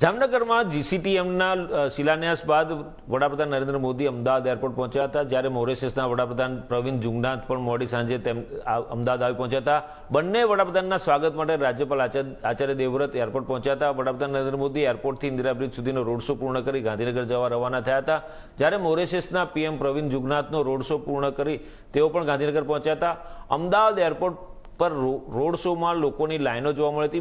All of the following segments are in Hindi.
जामनगर में जीसीटीएम शिलान्यास बाद वडाप्रधान नरेंद्र मोदी अहमदाबाद एरपोर्ट पहुंचा था, जयरे मॉरिशियस वडाप्रधान प्रविंद जगन्नाथ पर मोडी सांजे अहमदाबाद आ पहुंचा था। बने वडाप्रधान स्वागत में राज्यपाल आचार्य देवव्रत एरपोर्ट पहुंचा था। वडाप्रधान नरेंद्र मोदी एरपोर्ट थी इंदिरा ब्रिज सुधीनो रोड शो पूर्ण कर गांधीनगर जवा रवाना थया था। जयरे Mauritius PM Pravind Jagannath road show पूर्ण कर गांधीनगर पहुंचा था। अहमदाबाद एरपोर्ट पर रोड शो में लोगों की लाइनों जोवा मळी हती।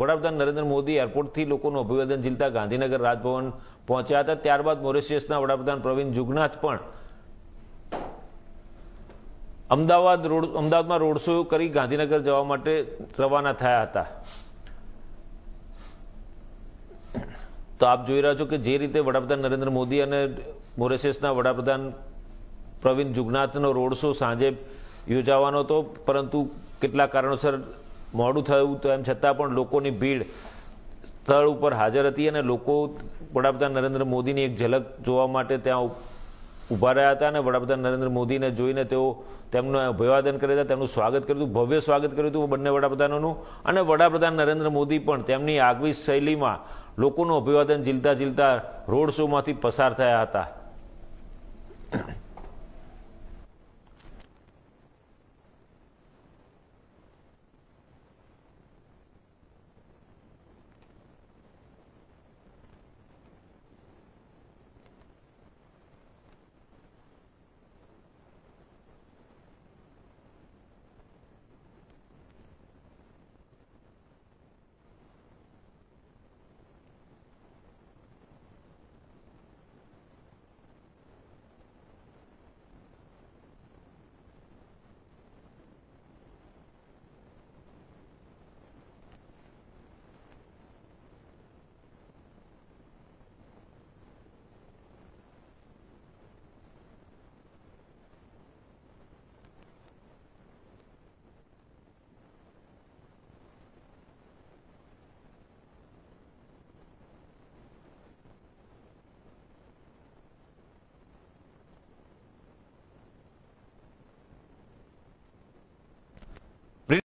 वडाप्रधान नरेंद्र मोदी एरपोर्ट थी लोगों नो अभिवादन झीलता गांधीनगर राजभवन पहुंचा था। त्यारबाद मॉरिशियस वडाप्रधान प्रविंद जुगनाथ पण अमदावाद में रोड शो करी गांधीनगर जवा माटे रवाना थया हता। तो आप जोई रह्या छो के जे रीते वडाप्रधान नरेंद्र मोदी अने मॉरिशियस वडाप्रधान प्रविंद जुगनाथ नो रोड शो सांजे योजावानो तो, परंतु કેટલા કારણોસર મોડું થયું તો એમ છતાં પણ લોકોની ભીડ સ્થળ ઉપર હાજર હતી અને લોકો વડાપ્રધાન નરેન્દ્ર મોદીની એક ઝલક જોવા માટે ત્યાં ઊભા રહ્યા હતા અને વડાપ્રધાન નરેન્દ્ર મોદીને જોઈને તેઓ તેમનું અભિવાદન કર્યા હતા, તેમનું સ્વાગત કર્યું હતું, ભવ્ય સ્વાગત કર્યું હતું બંને વડાપ્રધાનોનું। અને વડાપ્રધાન નરેન્દ્ર મોદી પણ તેમની આગવી શૈલીમાં લોકોનું અભિવાદન ઝીલતા ઝીલતા રોડ શોમાંથી પસાર થયા હતા।